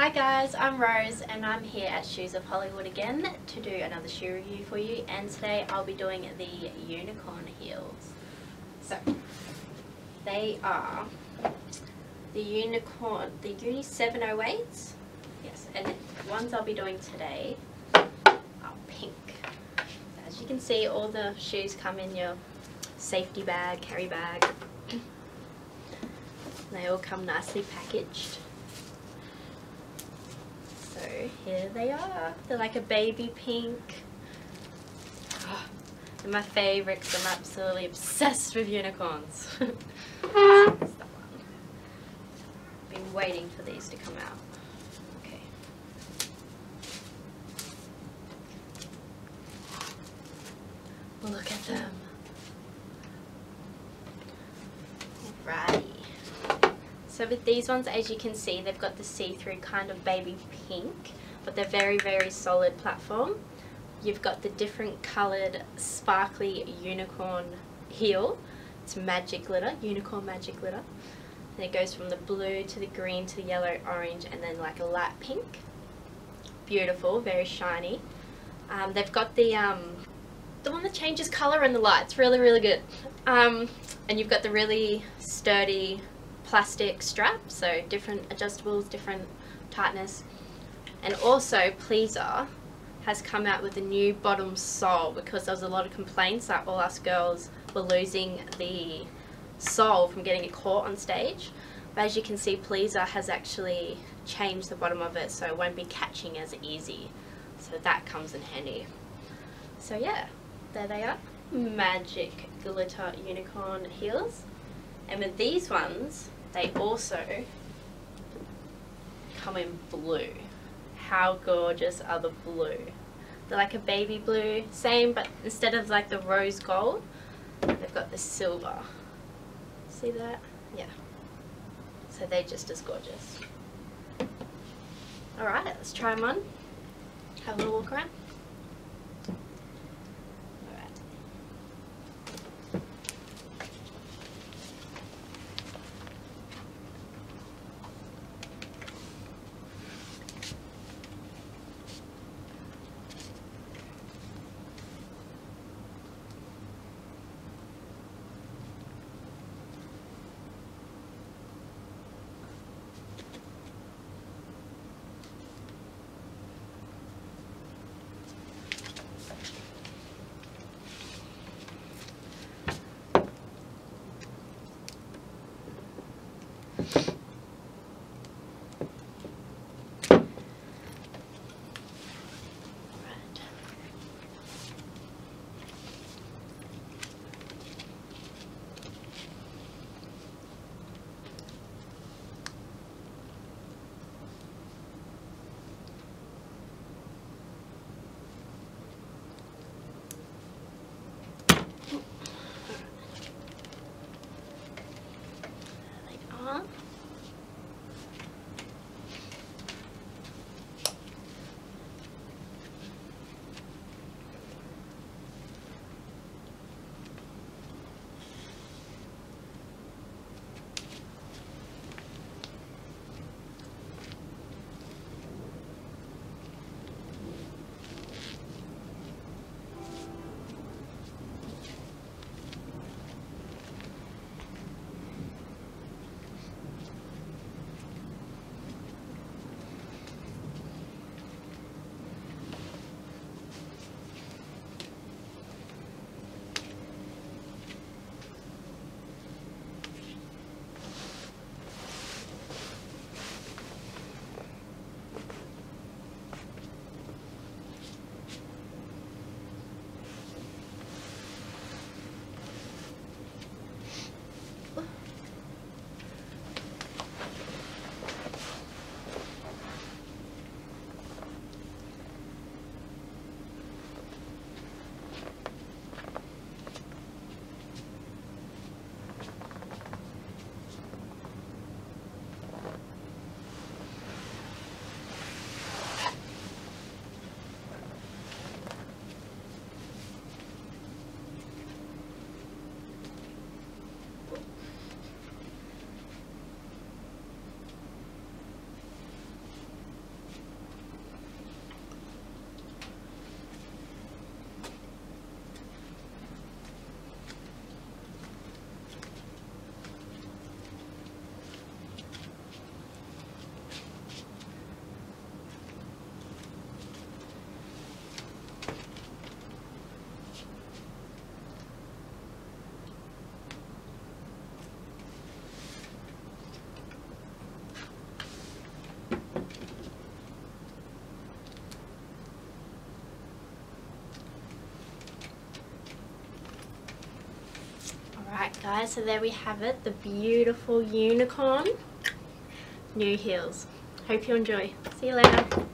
Hi guys, I'm Rose and I'm here at Shoes of Hollywood again to do another shoe review for you, and today I'll be doing the Unicorn Heels. So they are the Uni 708s, yes, and the ones I'll be doing today are pink. As you can see, all the shoes come in your safety bag, carry bag. They all come nicely packaged. So here they are. They're like a baby pink. Oh, they're my favourite because I'm absolutely obsessed with unicorns. That's the one. Been waiting for these to come out. Okay. Look at them. Alrighty. So with these ones, as you can see, they've got the see-through kind of baby pink, but they're very, very solid platform. You've got the different coloured sparkly unicorn heel. It's magic glitter, unicorn magic glitter. And it goes from the blue to the green to the yellow, orange, and then like a light pink. Beautiful, very shiny. They've got the one that changes colour and the lights. Really, really good. And you've got the really sturdy plastic strap, so different adjustables, different tightness. And also Pleaser has come out with a new bottom sole because there was a lot of complaints that all us girls were losing the sole from getting it caught on stage. But as you can see, Pleaser has actually changed the bottom of it so it won't be catching as easy. So that comes in handy. So yeah, there they are. Magic glitter unicorn heels. And with these ones, they also come in blue. How gorgeous are the blue? They're like a baby blue, same, but instead of like the rose gold, they've got the silver. See that? Yeah. So they're just as gorgeous. Alright, let's try them on. Have a little walk around. Alright guys, so there we have it, the beautiful unicorn new heels. Hope you enjoy. See you later.